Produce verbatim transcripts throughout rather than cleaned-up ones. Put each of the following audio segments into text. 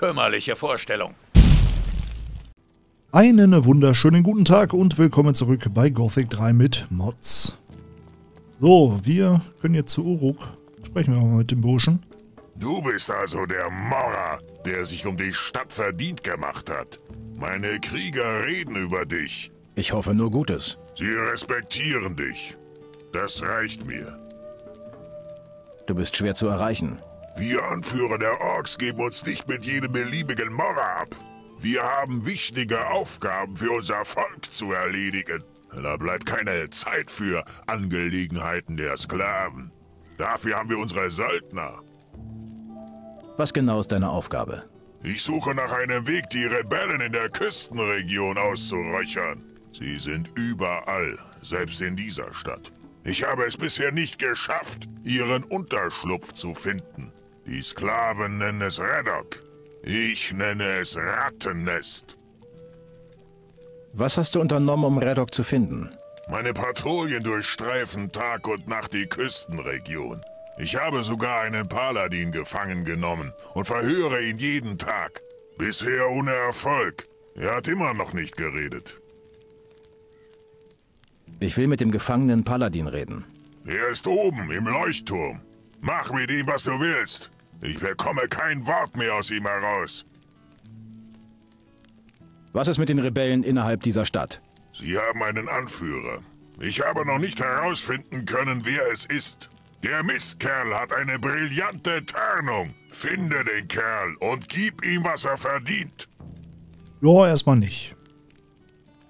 Kümmerliche Vorstellung. Einen wunderschönen guten Tag und willkommen zurück bei Gothic drei mit Mods. So, wir können jetzt zu Uruk. Sprechen wir mal mit dem Burschen. Du bist also der Mora, der sich um die Stadt verdient gemacht hat. Meine Krieger reden über dich. Ich hoffe nur Gutes. Sie respektieren dich. Das reicht mir. Du bist schwer zu erreichen. Wir Anführer der Orks geben uns nicht mit jedem beliebigen Mora ab. Wir haben wichtige Aufgaben für unser Volk zu erledigen. Da bleibt keine Zeit für Angelegenheiten der Sklaven. Dafür haben wir unsere Söldner. Was genau ist deine Aufgabe? Ich suche nach einem Weg, die Rebellen in der Küstenregion auszuräuchern. Sie sind überall, selbst in dieser Stadt. Ich habe es bisher nicht geschafft, ihren Unterschlupf zu finden. Die Sklaven nennen es Reddock. Ich nenne es Rattennest. Was hast du unternommen, um Reddock zu finden? Meine Patrouillen durchstreifen Tag und Nacht die Küstenregion. Ich habe sogar einen Paladin gefangen genommen und verhöre ihn jeden Tag. Bisher ohne Erfolg. Er hat immer noch nicht geredet. Ich will mit dem gefangenen Paladin reden. Er ist oben, im Leuchtturm. Mach mit ihm, was du willst. Ich bekomme kein Wort mehr aus ihm heraus. Was ist mit den Rebellen innerhalb dieser Stadt? Sie haben einen Anführer. Ich habe noch nicht herausfinden können, wer es ist. Der Mistkerl hat eine brillante Tarnung. Finde den Kerl und gib ihm, was er verdient. Ja, erstmal nicht.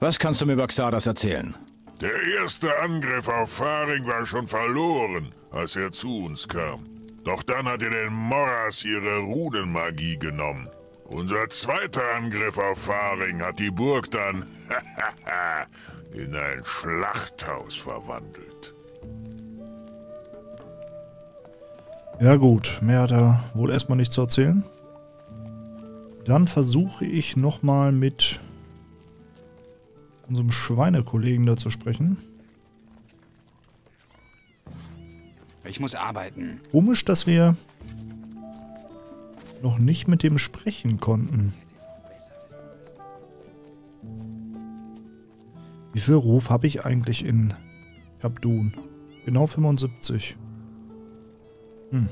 Was kannst du mir über Xardas erzählen? Der erste Angriff auf Faring war schon verloren, als er zu uns kam. Doch dann hat er den Moras ihre Rudenmagie genommen. Unser zweiter Angriff auf Faring hat die Burg dann in ein Schlachthaus verwandelt. Ja gut, mehr hat er wohl erstmal nicht zu erzählen. Dann versuche ich nochmal mit unserem Schweinekollegen da zu sprechen. Ich muss arbeiten. Komisch, dass wir noch nicht mit dem sprechen konnten. Wie viel Ruf habe ich eigentlich in Cape Dun? Genau fünfundsiebzig. Hm.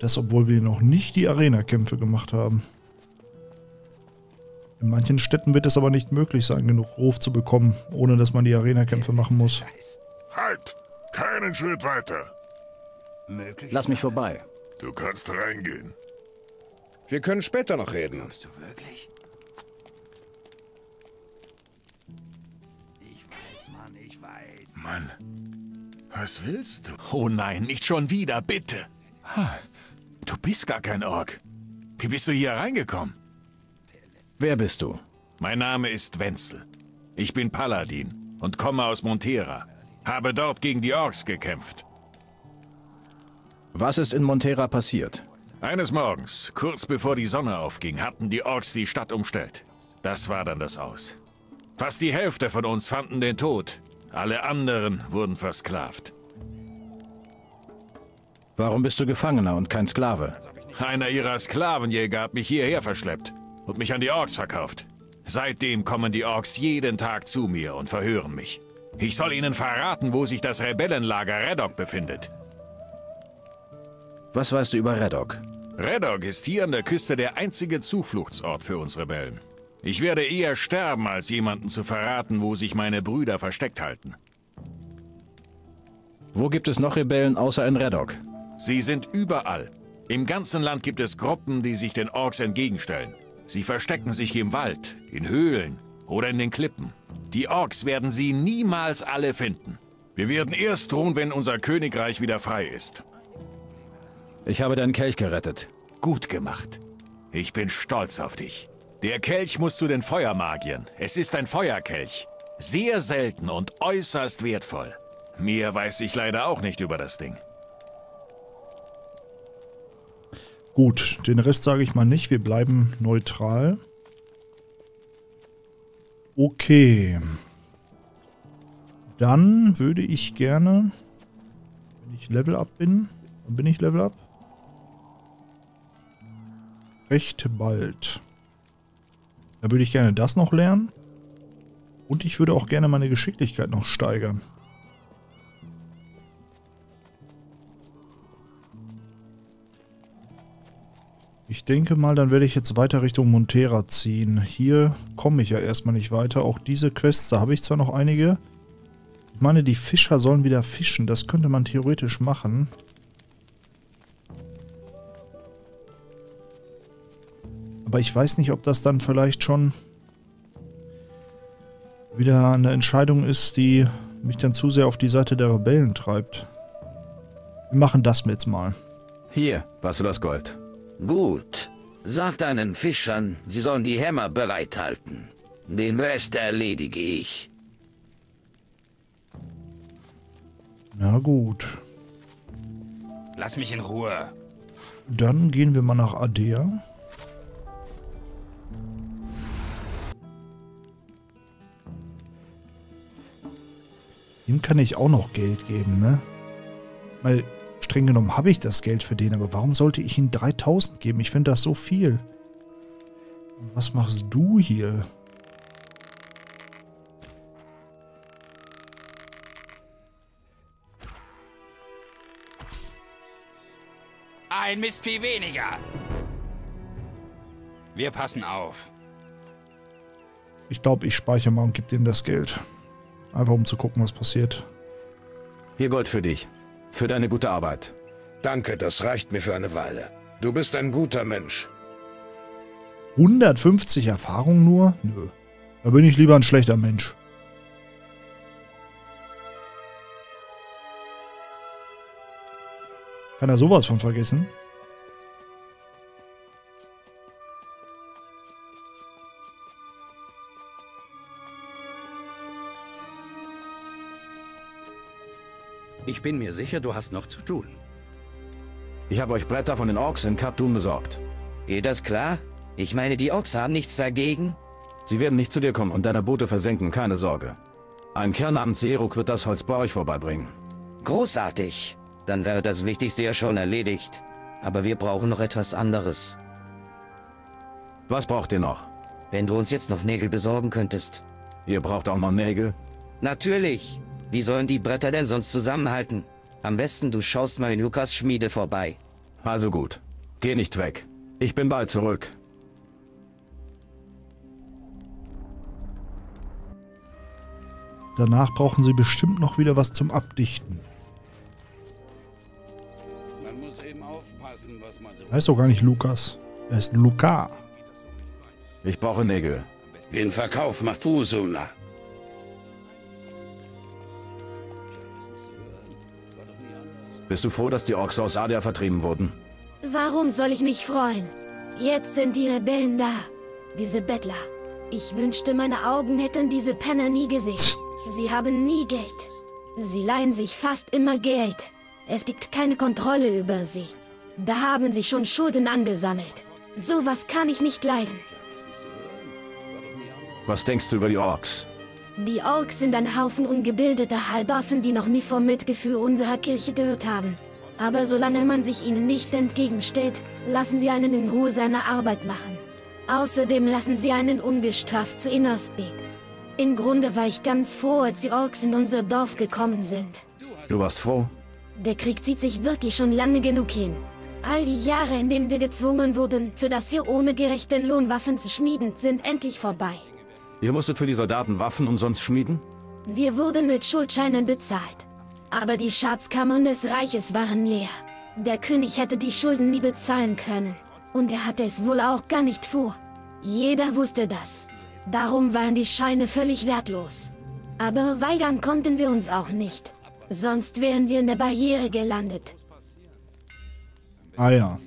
Das, obwohl wir noch nicht die Arena-Kämpfe gemacht haben. In manchen Städten wird es aber nicht möglich sein, genug Ruf zu bekommen, ohne dass man die Arena-Kämpfe machen muss. Halt! Keinen Schritt weiter! Lass mich vorbei. Du kannst reingehen. Wir können später noch reden. Glaubst du wirklich? Ich weiß, Mann, ich weiß. Mann. Was willst du? Oh nein, nicht schon wieder, bitte! Ha, du bist gar kein Ork. Wie bist du hier reingekommen? Wer bist du? Mein Name ist Wenzel. Ich bin Paladin und komme aus Montera. Habe dort gegen die Orks gekämpft. Was ist in Montera passiert? Eines Morgens, kurz bevor die Sonne aufging, hatten die Orks die Stadt umstellt. Das war dann das Aus. Fast die Hälfte von uns fanden den Tod. Alle anderen wurden versklavt. Warum bist du Gefangener und kein Sklave? Einer ihrer Sklavenjäger hat mich hierher verschleppt und mich an die Orks verkauft. Seitdem kommen die Orks jeden Tag zu mir und verhören mich. Ich soll ihnen verraten, wo sich das Rebellenlager Reddock befindet. Was weißt du über Reddock? Reddock ist hier an der Küste der einzige Zufluchtsort für uns Rebellen. Ich werde eher sterben, als jemanden zu verraten, wo sich meine Brüder versteckt halten. Wo gibt es noch Rebellen außer in Reddock? Sie sind überall. Im ganzen Land gibt es Gruppen, die sich den Orks entgegenstellen. Sie verstecken sich im Wald, in Höhlen oder in den Klippen. Die Orks werden sie niemals alle finden. Wir werden erst ruhen, wenn unser Königreich wieder frei ist. Ich habe deinen Kelch gerettet. Gut gemacht. Ich bin stolz auf dich. Der Kelch muss zu den Feuermagiern. Es ist ein Feuerkelch. Sehr selten und äußerst wertvoll. Mehr weiß ich leider auch nicht über das Ding. Gut, den Rest sage ich mal nicht. Wir bleiben neutral. Okay. Dann würde ich gerne, wenn ich Level Up bin, dann bin ich Level Up. recht bald. Da würde ich gerne das noch lernen. Und ich würde auch gerne meine Geschicklichkeit noch steigern. Ich denke mal, dann werde ich jetzt weiter Richtung Montera ziehen. Hier komme ich ja erstmal nicht weiter. Auch diese Quests, da habe ich zwar noch einige. Ich meine, die Fischer sollen wieder fischen. Das könnte man theoretisch machen. Aber ich weiß nicht, ob das dann vielleicht schon wieder eine Entscheidung ist, die mich dann zu sehr auf die Seite der Rebellen treibt. Wir machen das jetzt mal. Hier, hast du das Gold. Gut. Sag deinen Fischern, sie sollen die Hämmer bereithalten. Den Rest erledige ich. Na gut. Lass mich in Ruhe. Dann gehen wir mal nach Ardea. Dem kann ich auch noch Geld geben, ne? Weil, streng genommen habe ich das Geld für den, aber warum sollte ich ihm dreitausend geben? Ich finde das so viel. Und was machst du hier? Ein Mistvieh weniger. Wir passen auf. Ich glaube, ich speichere mal und gebe dem das Geld. Einfach um zu gucken, was passiert. Hier Gold für dich. Für deine gute Arbeit. Danke, das reicht mir für eine Weile. Du bist ein guter Mensch. hundertfünfzig Erfahrung nur? Nö. Da bin ich lieber ein schlechter Mensch. Kann er sowas von vergessen? Ich bin mir sicher, du hast noch zu tun. Ich habe euch Bretter von den Orks in Cape Dun besorgt. Geht das klar? Ich meine, die Orks haben nichts dagegen. Sie werden nicht zu dir kommen und deine Boote versenken, keine Sorge. Ein Kerl namens Seruk wird das Holz bei euch vorbeibringen. Großartig. Dann wäre das Wichtigste ja schon erledigt. Aber wir brauchen noch etwas anderes. Was braucht ihr noch? Wenn du uns jetzt noch Nägel besorgen könntest. Ihr braucht auch noch Nägel? Natürlich. Wie sollen die Bretter denn sonst zusammenhalten? Am besten du schaust mal in Lukas Schmiede vorbei. Also gut. Geh nicht weg. Ich bin bald zurück. Danach brauchen sie bestimmt noch wieder was zum Abdichten. Man muss eben aufpassen, was man so... Er heißt doch gar nicht Lukas. Er heißt Luca. Ich brauche Nägel. Den Verkauf macht du, Suna. Bist du froh, dass die Orks aus Adia vertrieben wurden? Warum soll ich mich freuen? Jetzt sind die Rebellen da. Diese Bettler. Ich wünschte, meine Augen hätten diese Penner nie gesehen. Sie haben nie Geld. Sie leihen sich fast immer Geld. Es gibt keine Kontrolle über sie. Da haben sie schon Schulden angesammelt. Sowas kann ich nicht leiden. Was denkst du über die Orks? Die Orks sind ein Haufen ungebildeter Halbaffen, die noch nie vom Mitgefühl unserer Kirche gehört haben. Aber solange man sich ihnen nicht entgegenstellt, lassen sie einen in Ruhe seine Arbeit machen. Außerdem lassen sie einen ungestraft zu Innos beten. Im Grunde war ich ganz froh, als die Orks in unser Dorf gekommen sind. Du warst froh? Der Krieg zieht sich wirklich schon lange genug hin. All die Jahre, in denen wir gezwungen wurden, für das hier ohne gerechten Lohn Waffen zu schmieden, sind endlich vorbei. Ihr musstet für die Soldaten Waffen umsonst schmieden? Wir wurden mit Schuldscheinen bezahlt. Aber die Schatzkammern des Reiches waren leer. Der König hätte die Schulden nie bezahlen können. Und er hatte es wohl auch gar nicht vor. Jeder wusste das. Darum waren die Scheine völlig wertlos. Aber weigern konnten wir uns auch nicht. Sonst wären wir in der Barriere gelandet. Ah ja.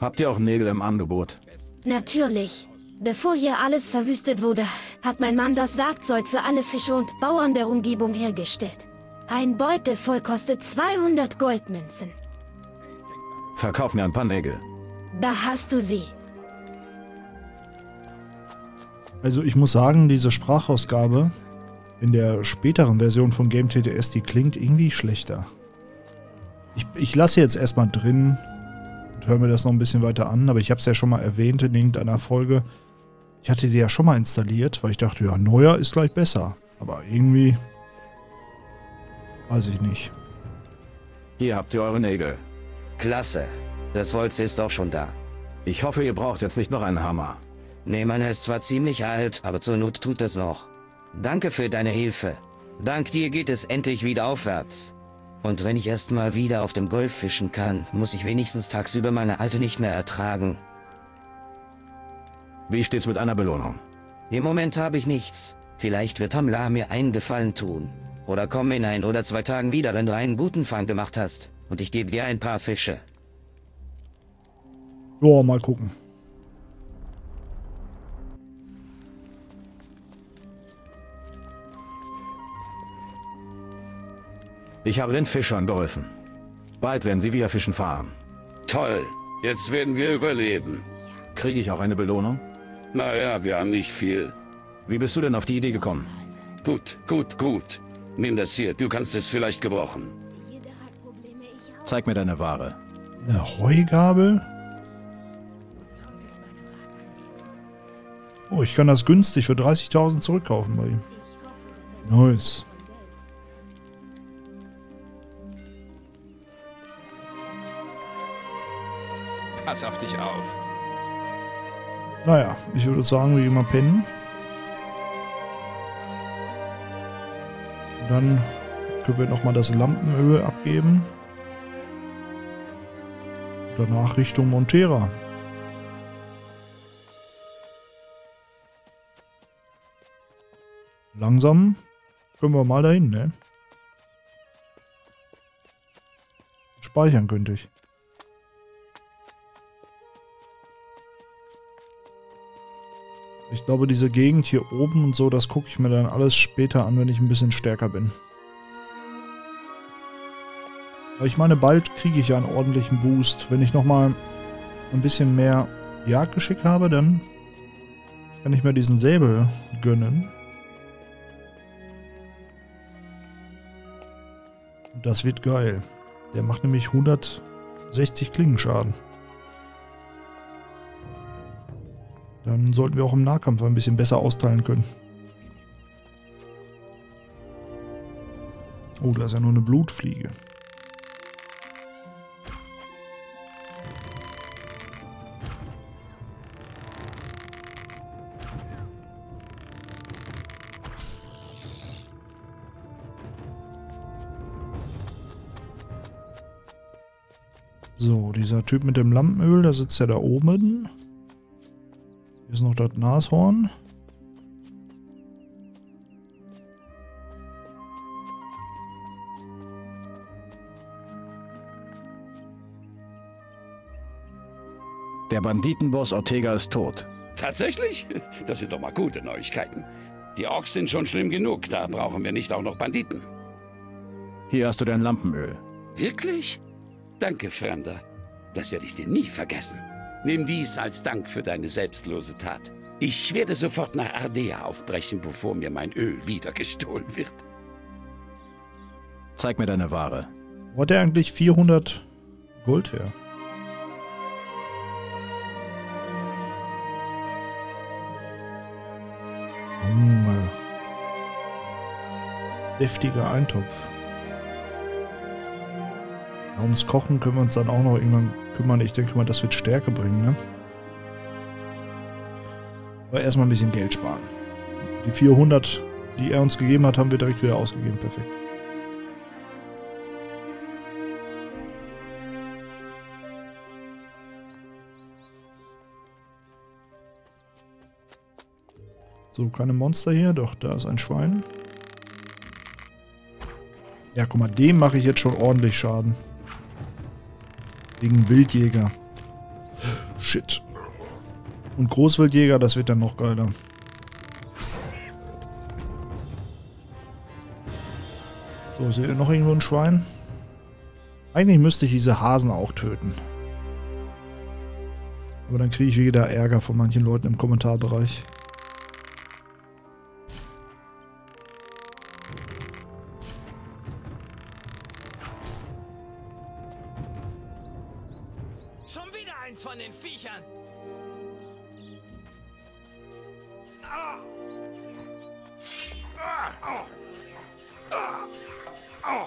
Habt ihr auch Nägel im Angebot? Natürlich. Bevor hier alles verwüstet wurde, hat mein Mann das Werkzeug für alle Fische und Bauern der Umgebung hergestellt. Ein Beutel voll kostet zweihundert Goldmünzen. Verkauf mir ein paar Nägel. Da hast du sie. Also ich muss sagen, diese Sprachausgabe in der späteren Version von Game T T S, die klingt irgendwie schlechter. Ich, ich lasse jetzt erstmal drin und höre mir das noch ein bisschen weiter an, aber ich habe es ja schon mal erwähnt in irgendeiner Folge. Ich hatte die ja schon mal installiert, weil ich dachte, ja, neuer ist gleich besser. Aber irgendwie weiß ich nicht. Hier habt ihr eure Nägel. Klasse. Das Holz ist auch schon da. Ich hoffe, ihr braucht jetzt nicht noch einen Hammer. Nee, meiner ist zwar ziemlich alt, aber zur Not tut es noch. Danke für deine Hilfe. Dank dir geht es endlich wieder aufwärts. Und wenn ich erst mal wieder auf dem Golf fischen kann, muss ich wenigstens tagsüber meine alte nicht mehr ertragen. Wie steht's mit einer Belohnung? Im Moment habe ich nichts. Vielleicht wird Hamla mir einen Gefallen tun. Oder komm in ein oder zwei Tagen wieder, wenn du einen guten Fang gemacht hast. Und ich gebe dir ein paar Fische. Ja, mal gucken. Ich habe den Fischern geholfen. Bald werden sie wieder fischen fahren. Toll. Jetzt werden wir überleben. Kriege ich auch eine Belohnung? Naja, wir haben nicht viel. Wie bist du denn auf die Idee gekommen? Gut, gut, gut. Nimm das hier, du kannst es vielleicht gebrauchen. Zeig mir deine Ware. Eine Heugabel? Oh, ich kann das günstig für dreißigtausend zurückkaufen bei ihm. Nice. Pass auf dich auf. Naja, ich würde sagen, wir gehen mal pennen. Und dann können wir nochmal das Lampenöl abgeben. Und danach Richtung Montera. Langsam können wir mal dahin, ne? Speichern könnte ich. Ich glaube, diese Gegend hier oben und so, das gucke ich mir dann alles später an, wenn ich ein bisschen stärker bin. Aber ich meine, bald kriege ich ja einen ordentlichen Boost. Wenn ich nochmal ein bisschen mehr Jagdgeschick habe, dann kann ich mir diesen Säbel gönnen. Und das wird geil. Der macht nämlich hundertsechzig Klingenschaden. Dann sollten wir auch im Nahkampf ein bisschen besser austeilen können. Oh, da ist ja nur eine Blutfliege. So, dieser Typ mit dem Lampenöl, der sitzt ja da oben. Hier ist noch das Nashorn. Der Banditenboss Ortega ist tot. Tatsächlich? Das sind doch mal gute Neuigkeiten. Die Orks sind schon schlimm genug, da brauchen wir nicht auch noch Banditen. Hier hast du dein Lampenöl. Wirklich? Danke, Fremder. Das werde ich dir nie vergessen. Nimm dies als Dank für deine selbstlose Tat. Ich werde sofort nach Ardea aufbrechen, bevor mir mein Öl wieder gestohlen wird. Zeig mir deine Ware. Wo hat er eigentlich vierhundert Gold her? Hm. Deftiger Eintopf. Ums Kochen können wir uns dann auch noch irgendwann kümmern. Ich denke mal, das wird Stärke bringen, ne? Aber erstmal ein bisschen Geld sparen. Die vierhundert, die er uns gegeben hat, haben wir direkt wieder ausgegeben. Perfekt. So, keine Monster hier. Doch, da ist ein Schwein. Ja, guck mal, dem mache ich jetzt schon ordentlich Schaden. Wegen Wildjäger. Shit. Und Großwildjäger, das wird dann noch geiler. So, seht ihr noch irgendwo ein Schwein? Eigentlich müsste ich diese Hasen auch töten. Aber dann kriege ich wieder Ärger von manchen Leuten im Kommentarbereich. Schon wieder eins von den Viechern! Ah! Ah! Oh! Ah! Oh!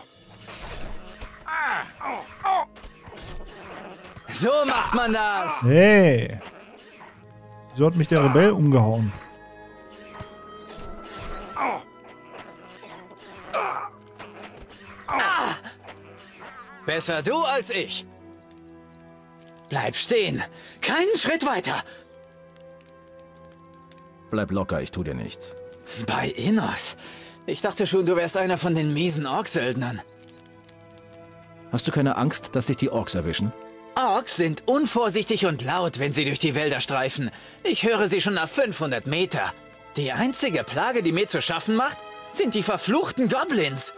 Ah! Oh! Oh! So macht man das! Hey! So hat mich der Rebell umgehauen. Besser du als ich. Bleib stehen. Keinen Schritt weiter. Bleib locker, ich tu dir nichts. Bei Innos? Ich dachte schon, du wärst einer von den miesen Ork-Söldnern. Hast du keine Angst, dass sich die Orks erwischen? Orks sind unvorsichtig und laut, wenn sie durch die Wälder streifen. Ich höre sie schon nach fünfhundert Meter. Die einzige Plage, die mir zu schaffen macht, sind die verfluchten Goblins.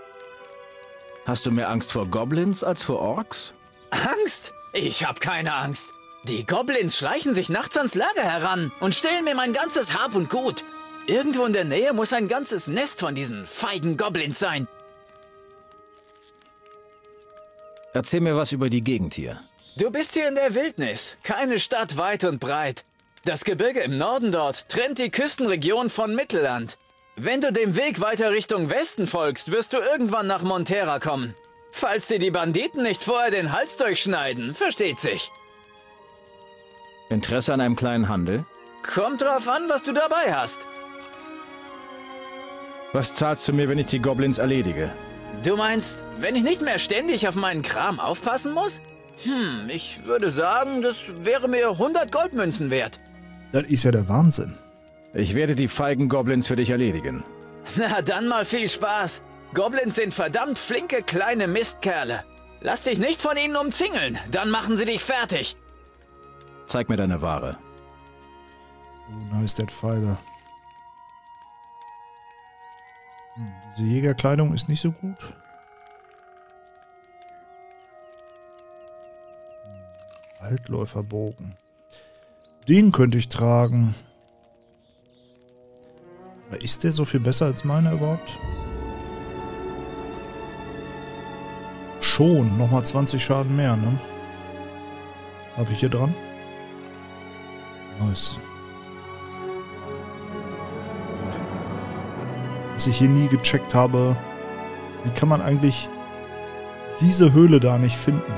Hast du mehr Angst vor Goblins als vor Orks? Angst? Ich hab keine Angst. Die Goblins schleichen sich nachts ans Lager heran und stellen mir mein ganzes Hab und Gut. Irgendwo in der Nähe muss ein ganzes Nest von diesen feigen Goblins sein. Erzähl mir was über die Gegend hier. Du bist hier in der Wildnis, keine Stadt weit und breit. Das Gebirge im Norden dort trennt die Küstenregion von Mittelland. Wenn du dem Weg weiter Richtung Westen folgst, wirst du irgendwann nach Montera kommen. Falls dir die Banditen nicht vorher den Hals durchschneiden, versteht sich. Interesse an einem kleinen Handel? Kommt drauf an, was du dabei hast. Was zahlst du mir, wenn ich die Goblins erledige? Du meinst, wenn ich nicht mehr ständig auf meinen Kram aufpassen muss? Hm, ich würde sagen, das wäre mir hundert Goldmünzen wert. Das ist ja der Wahnsinn. Ich werde die feigen Goblins für dich erledigen. Na, dann mal viel Spaß. Goblins sind verdammt flinke kleine Mistkerle. Lass dich nicht von ihnen umzingeln, dann machen sie dich fertig. Zeig mir deine Ware. Oh, nice, der Feige. Hm, diese Jägerkleidung ist nicht so gut. Waldläuferbogen. Den könnte ich tragen. Ist der so viel besser als meiner überhaupt? Schon. Nochmal zwanzig Schaden mehr, ne? Darf ich hier dran? Nice. Was ich hier nie gecheckt habe, wie kann man eigentlich diese Höhle da nicht finden?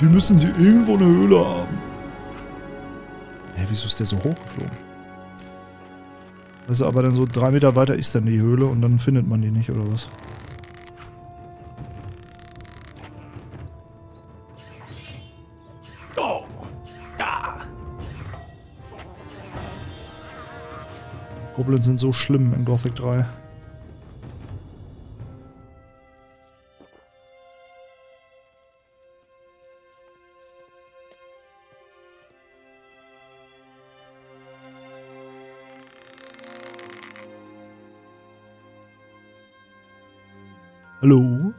Die müssen sie irgendwo eine Höhle haben. Hä, wieso ist der so hochgeflogen? Also, aber dann so drei Meter weiter ist dann die Höhle und dann findet man die nicht, oder was? Oh! Ah. Goblins sind so schlimm in Gothic drei. Hallo?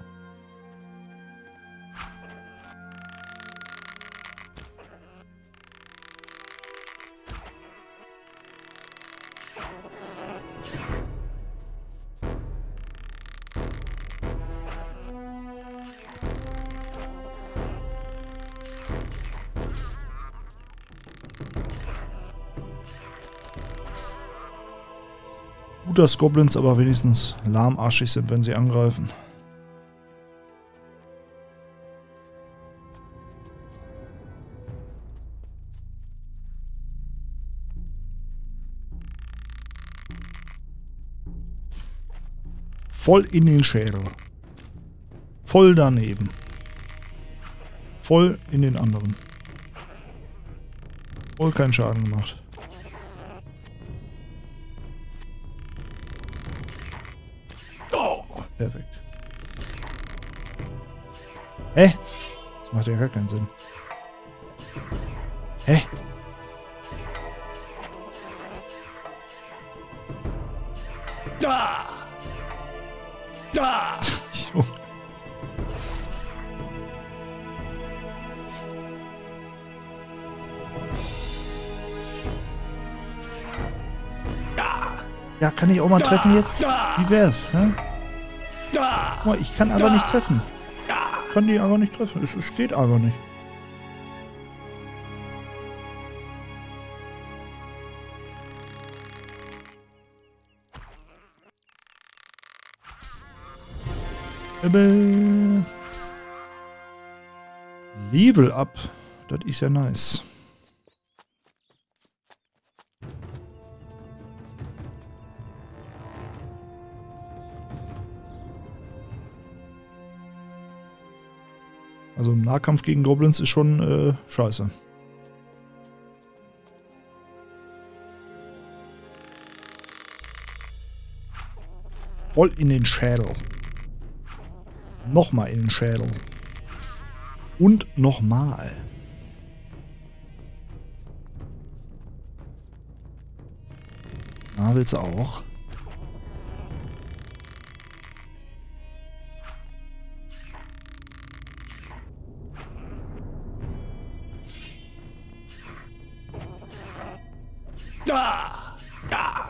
Gut, dass Goblins aber wenigstens lahmarschig sind, wenn sie angreifen. Voll in den Schädel. Voll daneben. Voll in den anderen. Voll keinen Schaden gemacht. Oh, perfekt. Hä? Das macht ja gar keinen Sinn. Hä? Ah! Ah! Ja, kann ich auch mal treffen jetzt? Wie wär's? Hä? Oh, ich kann aber nicht treffen. Ich kann die aber nicht treffen. Es, es geht aber nicht. Level. Level up. Das ist ja nice. Also im Nahkampf gegen Goblins ist schon äh, scheiße. Voll in den Schädel. Nochmal in den Schädel. Und nochmal. Na, willst du auch? Ja! Ja!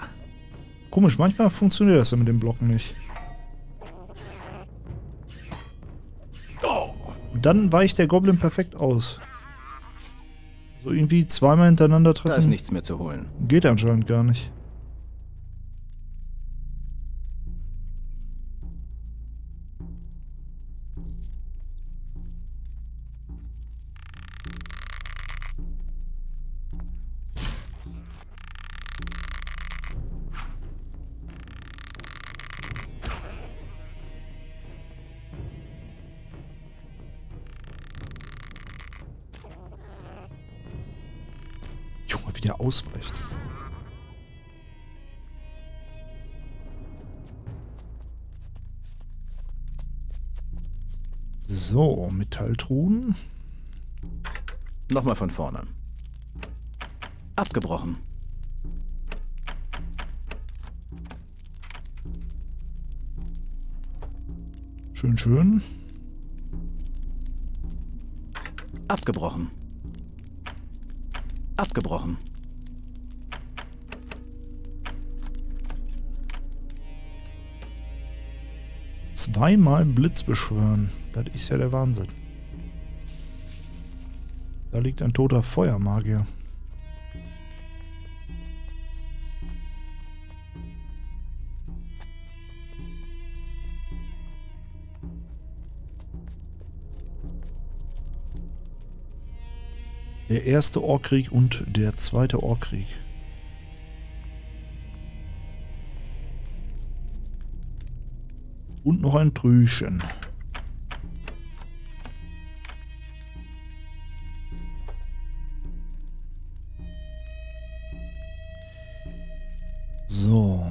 Komisch, manchmal funktioniert das ja mit dem Blocken nicht. Dann weicht der Goblin perfekt aus. So irgendwie zweimal hintereinander treffen. Da ist nichts mehr zu holen. Geht anscheinend gar nicht. Der ausweicht. So, Metalltruhen. Nochmal von vorne. Abgebrochen. Schön, schön. Abgebrochen. Abgebrochen. Zweimal Blitz beschwören. Das ist ja der Wahnsinn. Da liegt ein toter Feuermagier. Der erste Orkkrieg und der zweite Orkkrieg. Und noch ein Prüchen. So.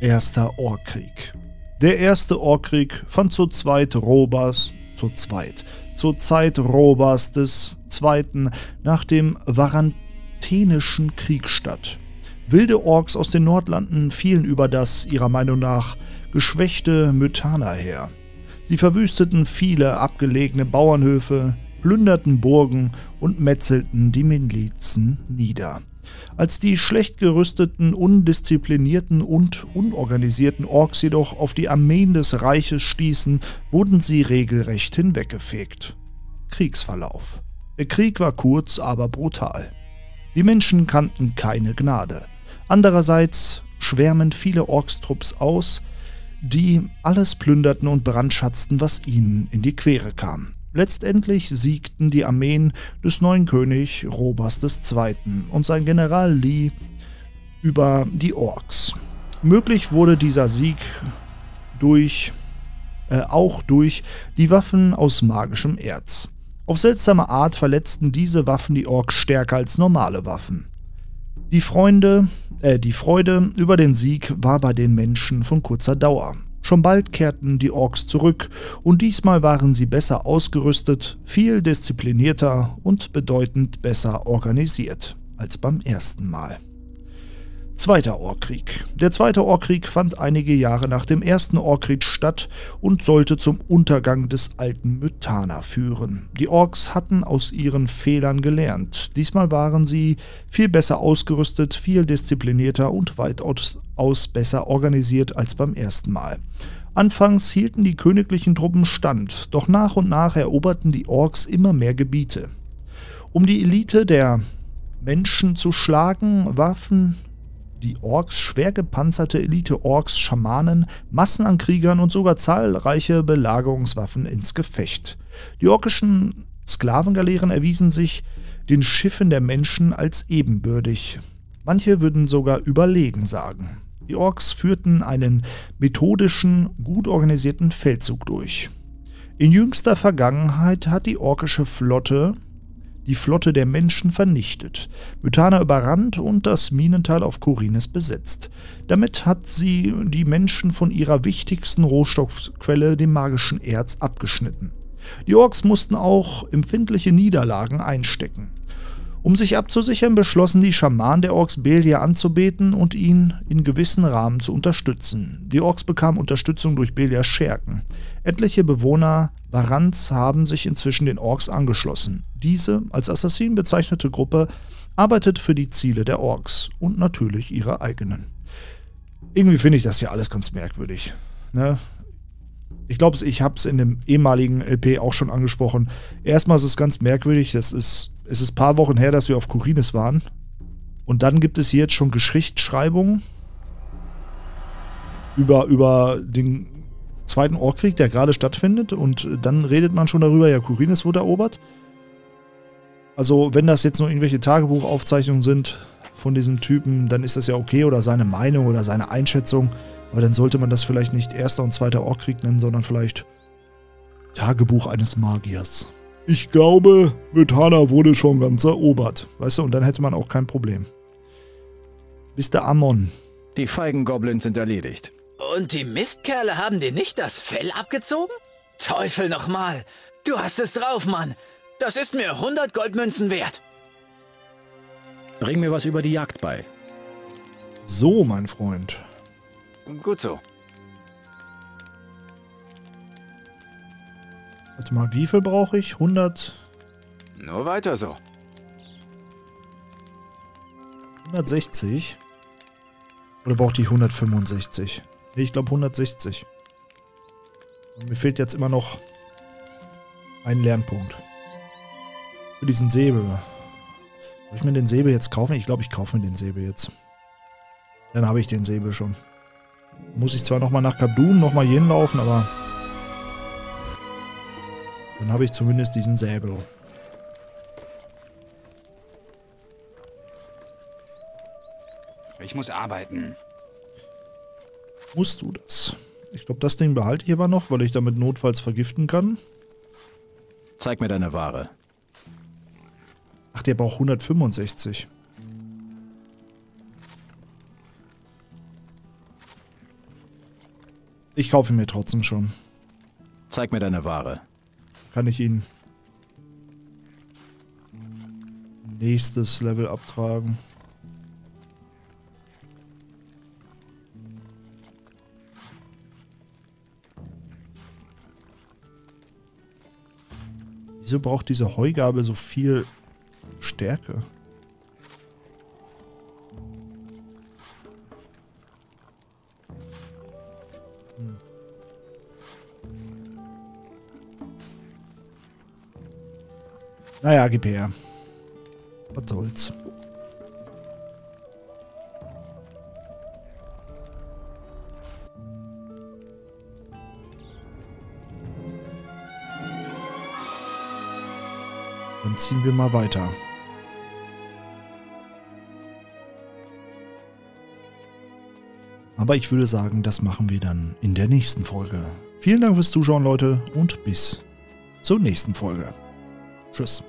Erster Orkkrieg. Der erste Orkkrieg fand zur Zeit Rhobars, zur Zeit, zur Zeit Rhobars des Zweiten nach dem Varantenischen Krieg statt. Wilde Orks aus den Nordlanden fielen über das, ihrer Meinung nach, geschwächte Mythana her. Sie verwüsteten viele abgelegene Bauernhöfe, plünderten Burgen und metzelten die Milizen nieder. Als die schlecht gerüsteten, undisziplinierten und unorganisierten Orks jedoch auf die Armeen des Reiches stießen, wurden sie regelrecht hinweggefegt. Kriegsverlauf. Der Krieg war kurz, aber brutal. Die Menschen kannten keine Gnade. Andererseits schwärmen viele Orkstrupps aus, die alles plünderten und brandschatzten, was ihnen in die Quere kam. Letztendlich siegten die Armeen des neuen Königs Rhobars der Zweite und sein General Lee über die Orks. Möglich wurde dieser Sieg durch, äh, auch durch die Waffen aus magischem Erz. Auf seltsame Art verletzten diese Waffen die Orks stärker als normale Waffen. Die Freunde, äh, die Freude über den Sieg war bei den Menschen von kurzer Dauer. Schon bald kehrten die Orks zurück und diesmal waren sie besser ausgerüstet, viel disziplinierter und bedeutend besser organisiert als beim ersten Mal. Zweiter Orkkrieg. Der zweite Orkkrieg fand einige Jahre nach dem ersten Orkkrieg statt und sollte zum Untergang des alten Mythana führen. Die Orks hatten aus ihren Fehlern gelernt. Diesmal waren sie viel besser ausgerüstet, viel disziplinierter und weitaus besser organisiert als beim ersten Mal. Anfangs hielten die königlichen Truppen stand, doch nach und nach eroberten die Orks immer mehr Gebiete. Um die Elite der Menschen zu schlagen, warfen die Orks, schwer gepanzerte Elite-Orks, Schamanen, Massen an Kriegern und sogar zahlreiche Belagerungswaffen ins Gefecht. Die orkischen Sklavengaleeren erwiesen sich den Schiffen der Menschen als ebenbürtig. Manche würden sogar überlegen sagen. Die Orks führten einen methodischen, gut organisierten Feldzug durch. In jüngster Vergangenheit hat die orkische Flotte die Flotte der Menschen vernichtet, Mythana überrannt und das Minental auf Khorinis besetzt. Damit hat sie die Menschen von ihrer wichtigsten Rohstoffquelle, dem magischen Erz, abgeschnitten. Die Orks mussten auch empfindliche Niederlagen einstecken. Um sich abzusichern, beschlossen die Schamanen der Orks, Belia anzubeten und ihn in gewissen Rahmen zu unterstützen. Die Orks bekamen Unterstützung durch Belias Schergen. Etliche Bewohner Barans haben sich inzwischen den Orks angeschlossen. Diese, als Assassinen bezeichnete Gruppe, arbeitet für die Ziele der Orks und natürlich ihre eigenen. Irgendwie finde ich das ja alles ganz merkwürdig, ne? Ich glaube, ich habe es in dem ehemaligen L P auch schon angesprochen. Erstmal ist es ganz merkwürdig, das ist, es ist ein paar Wochen her, dass wir auf Khorinis waren. Und dann gibt es hier jetzt schon Geschichtsschreibungen über, über den Zweiten Orkkrieg, der gerade stattfindet. Und dann redet man schon darüber, ja, Khorinis wurde erobert. Also wenn das jetzt nur irgendwelche Tagebuchaufzeichnungen sind von diesem Typen, dann ist das ja okay, oder seine Meinung oder seine Einschätzung. Aber dann sollte man das vielleicht nicht Erster und Zweiter Orkkrieg nennen, sondern vielleicht Tagebuch eines Magiers. Ich glaube, Mythana wurde schon ganz erobert. Weißt du, und dann hätte man auch kein Problem. Mister Ammon. Die feigen Goblins sind erledigt. Und die Mistkerle haben dir nicht das Fell abgezogen? Teufel nochmal! Du hast es drauf, Mann! Das ist mir hundert Goldmünzen wert! Bring mir was über die Jagd bei. So, mein Freund. Gut so. Warte mal, wie viel brauche ich? hundert? Nur weiter so. hundertsechzig? Oder braucht die hundertfünfundsechzig? Nee, ich glaube hundertsechzig. Und mir fehlt jetzt immer noch ein Lernpunkt. Für diesen Säbel. Soll ich mir den Säbel jetzt kaufen? Ich glaube, ich kaufe mir den Säbel jetzt. Dann habe ich den Säbel schon. Muss ich zwar nochmal nach Cape Dun, nochmal jeden laufen, aber dann habe ich zumindest diesen Säbel. Ich muss arbeiten. Musst du das? Ich glaube, das Ding behalte ich aber noch, weil ich damit notfalls vergiften kann. Zeig mir deine Ware. Ach, der braucht hundertfünfundsechzig. Ich kaufe mir trotzdem schon. Zeig mir deine Ware. Kann ich ihn nächstes Level abtragen? Wieso braucht diese Heugabe so viel Stärke? Naja, gib her. Was soll's. Dann ziehen wir mal weiter. Aber ich würde sagen, das machen wir dann in der nächsten Folge. Vielen Dank fürs Zuschauen, Leute, und bis zur nächsten Folge. Tschüss.